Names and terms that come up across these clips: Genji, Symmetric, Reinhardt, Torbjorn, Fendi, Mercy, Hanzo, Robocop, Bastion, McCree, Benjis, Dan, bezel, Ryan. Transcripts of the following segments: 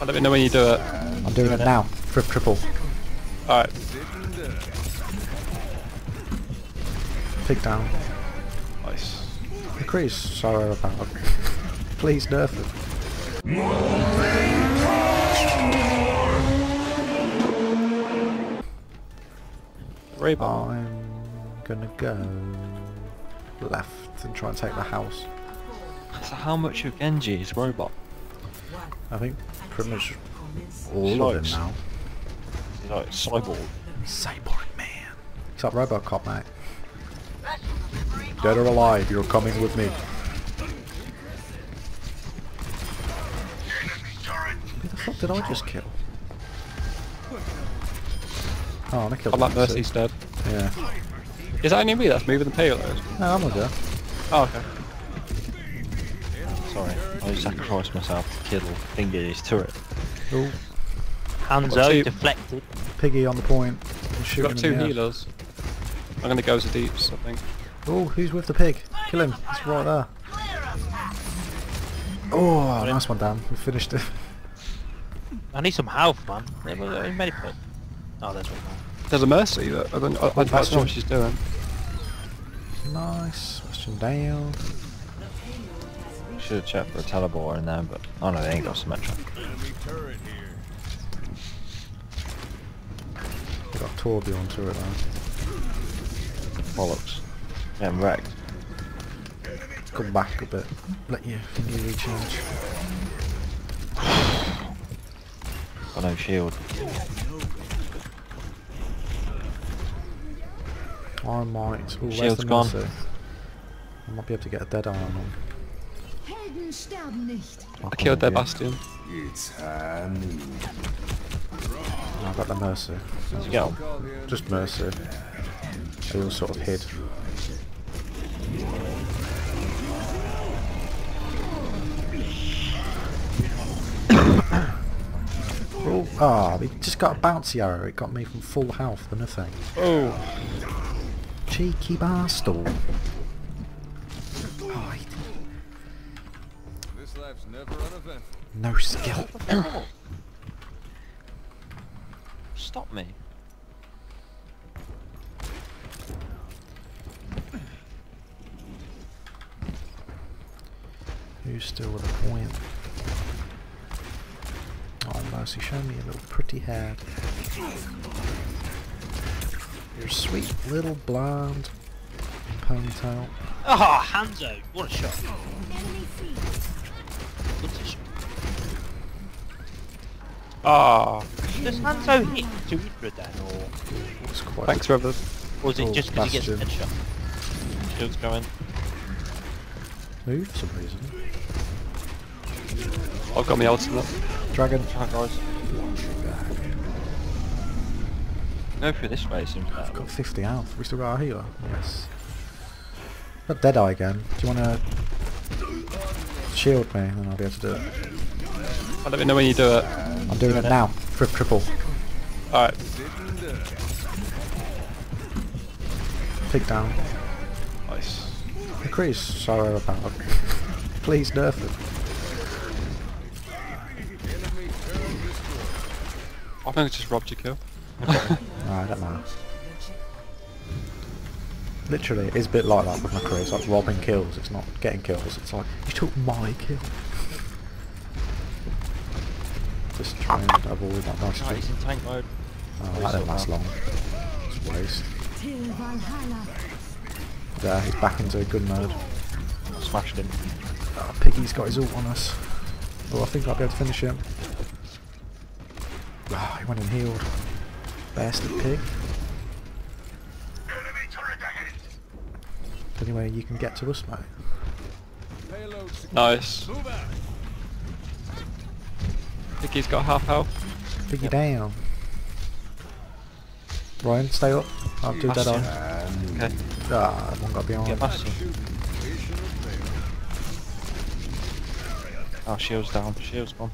Let me know when you do it. I'm doing it now. Triple. Alright. Pig down. Nice. McCree's sorry about it. Please nerf it. Rainbow. I'm gonna go left and try and take the house. So how much of Genji's robot? I think pretty much all of it now. He's like cyborg. Cyborg man. Except Robocop, mate. Dead or alive, you're coming with me. Who the fuck did I just kill? Oh, I killed him. Oh, that Mercy's dead. Yeah. Is that only me that's moving the payload? No, I'm not there. Oh, okay. Sorry, I sacrificed myself to kill Finger's turret. Ooh. Hanzo deflected. Piggy on the point. We've got two healers. I'm going to go to deeps, I think. Oh, who's with the pig? Kill him. It's right there. Oh, nice one, Dan. We finished it. I need some health, man. Oh, there's one. There's a Mercy that I don't know what she's doing. Nice. Bastion down. Should have checked for a teleport in there, but oh no, they ain't got Symmetric. They got Torbjorn to it now. Bollocks. Yeah, I'm wrecked. Come back a bit. Let your finger recharge. Got no shield. I might. Ooh, shield's gone. I might be able to get a dead arm on. I killed their Bastion. I got the Mercy. Yeah. Just Mercy. They all sort of hid. Ah, we just got a bouncy arrow. It got me from full health to nothing. Oh, cheeky bastard. No skill. Stop me. Who's still with a point? Oh, Mercy, show me your little pretty head. Your sweet little blonde ponytail. Ah, oh, Hanzo! What a shot. Ah! Does Hanzo hit 200 then, or...? Thanks, Robert. Or is it just because he gets a headshot? Shield's going. Move for some reason. I've got my ultimate. Dragon. Go through this way, seems I've got 50 health. We still got our healer? Yes. Got Deadeye again. Do you want to... shield me, and then I'll be able to do it. I don't even know when you do it. I'm doing it now. Triple. Alright. Pig down. Nice. McCree's sorry about it. Please nerf it. I think it's just robbed your kill. Okay. Alright, that matters. Literally, it is a bit like that with McCree. It's like robbing kills. It's not getting kills. It's like, you took my kill. Just try and avoid that nice thing. He's in tank mode. Oh, that didn't last long. It's waste. There, he's back into a good mode. Smashed him. Oh, Piggy's got his ult on us. Oh, I think I'll be able to finish him. Oh, he went and healed. Bastard pig. Anyway, you can get to us, mate. Nice. Piggy's got half health. Piggy down. Ryan, stay up. I'll do that on. Okay. Ah, one got behind. Get Bastion. Oh, shield's down. Shield's gone.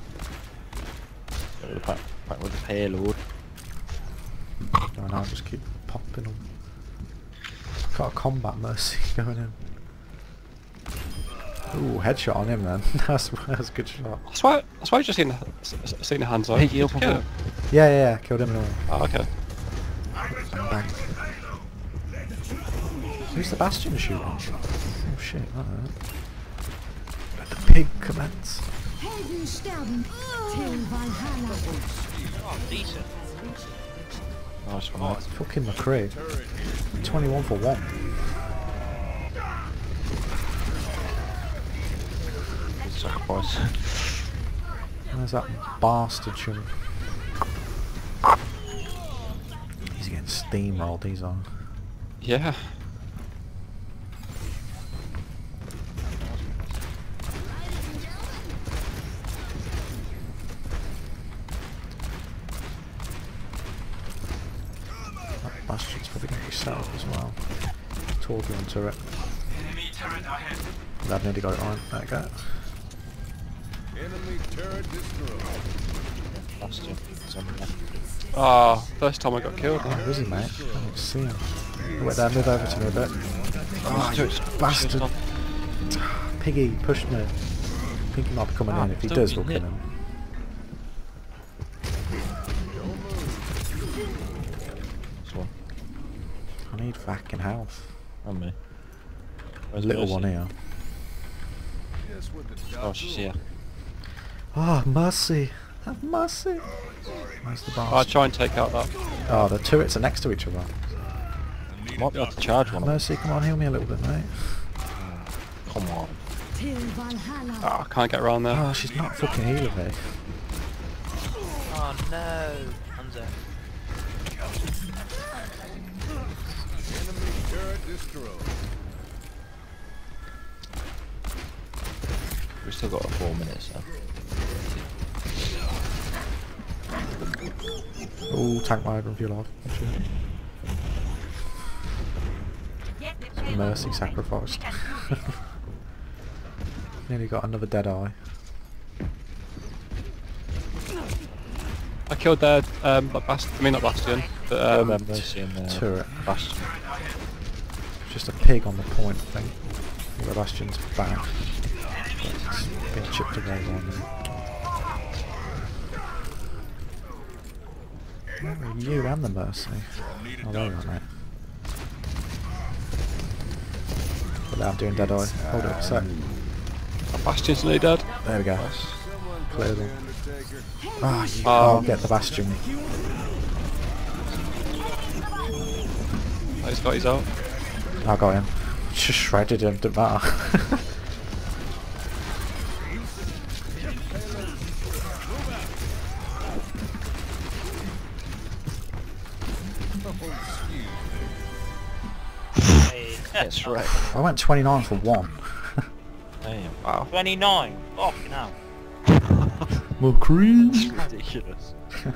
Back with the payload. Oh, and I'll just keep popping them. Got a combat Mercy going in. Ooh, headshot on him then. That's a good shot. That's why I've just seen the Hanzo. Hey, you killed him. Yeah, killed him and all. Oh, okay. Bang. Who's the Bastion shooting? Oh shit, I don't know. Let the pig commence. Oh, decent. Nice one. Fucking McCree. 21 for 1. Sacrifice. There's that bastard shooting. He's getting steamrolled, he's on. Yeah. That bastard's probably going to be set up as well. Torbjorn turret. I've nearly got it on. There we go. Enemy turret destroyed. Ah, first time I got killed. Oh, was he, mate? I didn't see him. Wait there, move over to me a bit. Oh, you bastard. Piggy pushed me. I think he might be coming in. If he does, we'll kill him. I need fucking health. On me. There's a little one here. Oh, she's here. Ah, oh, Mercy! Have mercy! Where's the bastard? I'll try and take out that. Oh, the turrets are next to each other. I might be able to charge one. Mercy, come on, heal me a little bit, mate. Come on. Oh, I can't get around there. Oh, she's not fucking healing me. Oh no! Hanzo. Enemy turret destroyed. We've still got 4 minutes, so. Oh, tank my Abram if you like. Mercy sacrificed. Nearly got another dead eye. I killed their Mercy and turret. Bastion. Just a pig on the point, I think. The Bastion's back. It's been chipped away on me. You and the Mercy. Oh, there you are, mate. But now I'm doing dead eye. Hold up a sec. Bastion's nearly dead. There we go. Clear them. Ah, you can't get the Bastion. Oh, he's got his ult. I got him. Just shredded him, didn't matter. That's right. I went 29 for 1. Damn. Wow. 29? Fucking hell. McCree! That's ridiculous. Play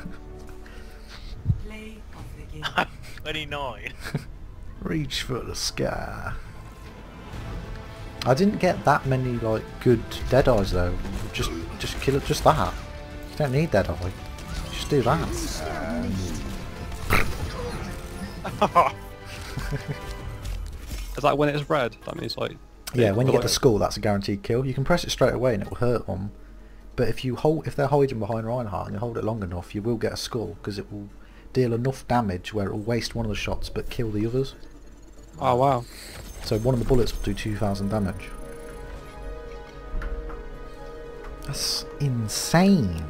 of the game. 29. Reach for the sky. I didn't get that many like good dead eyes though. Just kill it, just that. You don't need dead eye. Just do that. Is that when it's red? That means like... Yeah, when you get to skull, that's a guaranteed kill. You can press it straight away and it will hurt them. But if you hold, if they're holding behind Reinhardt and you hold it long enough, you will get a skull because it will deal enough damage where it will waste one of the shots but kill the others. Oh wow! So one of the bullets will do 2,000 damage. That's insane.